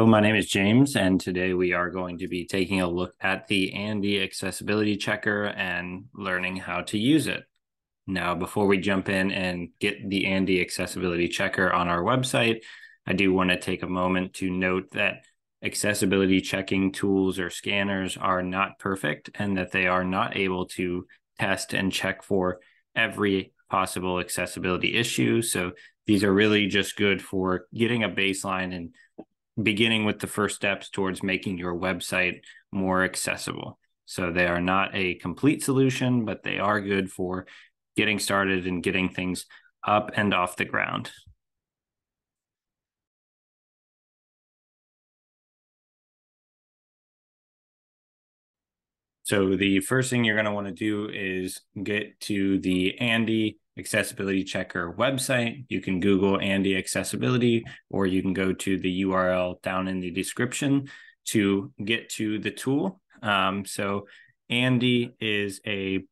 Hello, my name is James, and today we are going to be taking a look at the ANDI Accessibility Checker and learning how to use it. Now, before we jump in and get the ANDI Accessibility Checker on our website, I do want to take a moment to note that accessibility checking tools or scanners are not perfect and that they are not able to test and check for every possible accessibility issue. So these are really just good for getting a baseline and beginning with the first steps towards making your website more accessible. So they are not a complete solution, but they are good for getting started and getting things up and off the ground. So the first thing you're going to want to do is get to the ANDI Accessibility Checker website. You can Google ANDI Accessibility, or you can go to the URL down in the description to get to the tool. So ANDI is a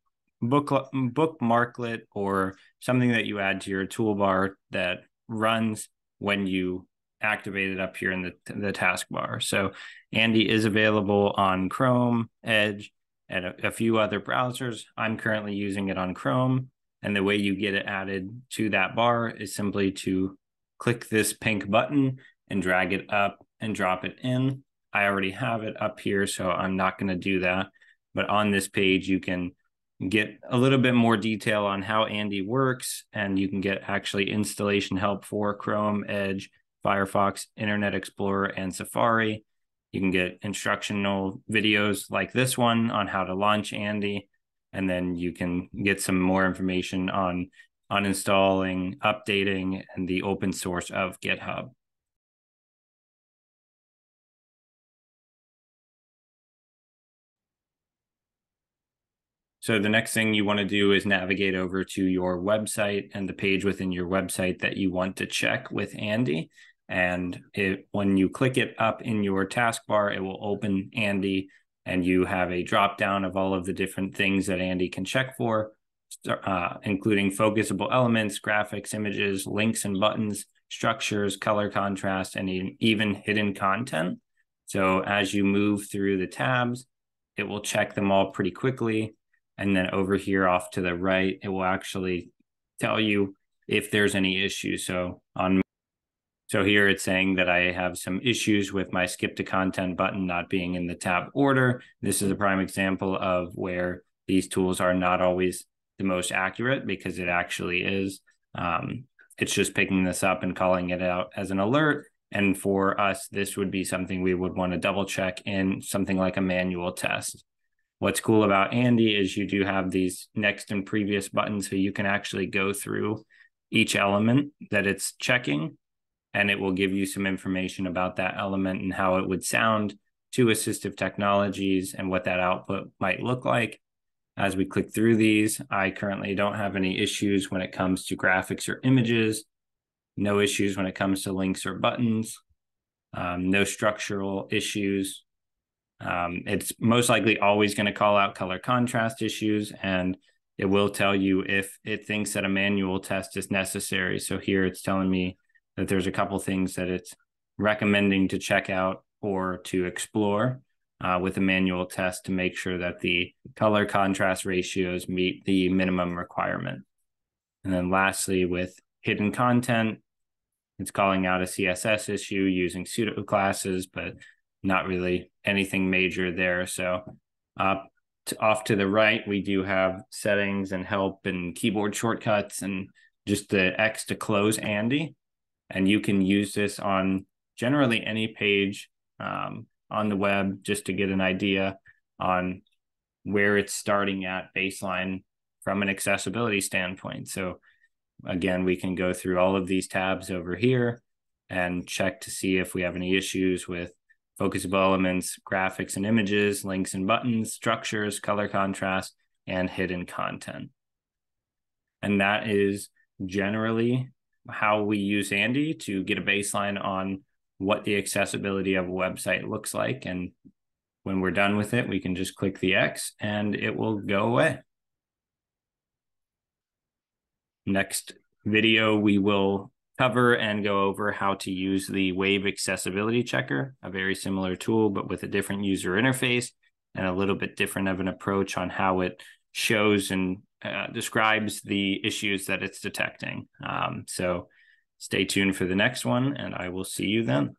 bookmarklet or something that you add to your toolbar that runs when you activate it up here in the taskbar. So ANDI is available on Chrome, Edge, and a few other browsers. I'm currently using it on Chrome. And the way you get it added to that bar is simply to click this pink button and drag it up and drop it in. I already have it up here, so I'm not going to do that. But on this page, you can get a little bit more detail on how ANDI works, and you can get actually installation help for Chrome, Edge, Firefox, Internet Explorer, and Safari. You can get instructional videos like this one on how to launch ANDI, and then you can get some more information on uninstalling, updating, and the open source of GitHub. So the next thing you want to do is navigate over to your website and the page within your website that you want to check with ANDI. And when you click it up in your taskbar, it will open ANDI, and you have a drop down of all of the different things that ANDI can check for, including focusable elements, graphics, images, links and buttons, structures, color contrast, and even hidden content. So as you move through the tabs, it will check them all pretty quickly. And then over here off to the right, it will actually tell you if there's any issue. So here it's saying that I have some issues with my skip to content button not being in the tab order. This is a prime example of where these tools are not always the most accurate, because it actually is. It's just picking this up and calling it out as an alert. And for us, this would be something we would want to double check in something like a manual test. What's cool about ANDI is you do have these next and previous buttons, so you can actually go through each element that it's checking, and it will give you some information about that element and how it would sound to assistive technologies and what that output might look like. As we click through these, I currently don't have any issues when it comes to graphics or images, no issues when it comes to links or buttons, no structural issues. It's most likely always going to call out color contrast issues, and it will tell you if it thinks that a manual test is necessary. So here it's telling me that there's a couple things that it's recommending to check out or to explore with a manual test to make sure that the color contrast ratios meet the minimum requirement. And then lastly, with hidden content, it's calling out a CSS issue using pseudo classes, but not really anything major there. So off to the right, we do have settings and help and keyboard shortcuts and just the X to close ANDI. And you can use this on generally any page on the web, just to get an idea on where it's starting at baseline from an accessibility standpoint. So again, we can go through all of these tabs over here and check to see if we have any issues with focusable elements, graphics and images, links and buttons, structures, color contrast, and hidden content. And that is generally how we use ANDI to get a baseline on what the accessibility of a website looks like. And when we're done with it, we can just click the X and it will go away. Next video, we will cover and go over how to use the WAVE Accessibility Checker, a very similar tool, but with a different user interface and a little bit different of an approach on how it shows and describes the issues that it's detecting. So stay tuned for the next one, and I will see you then.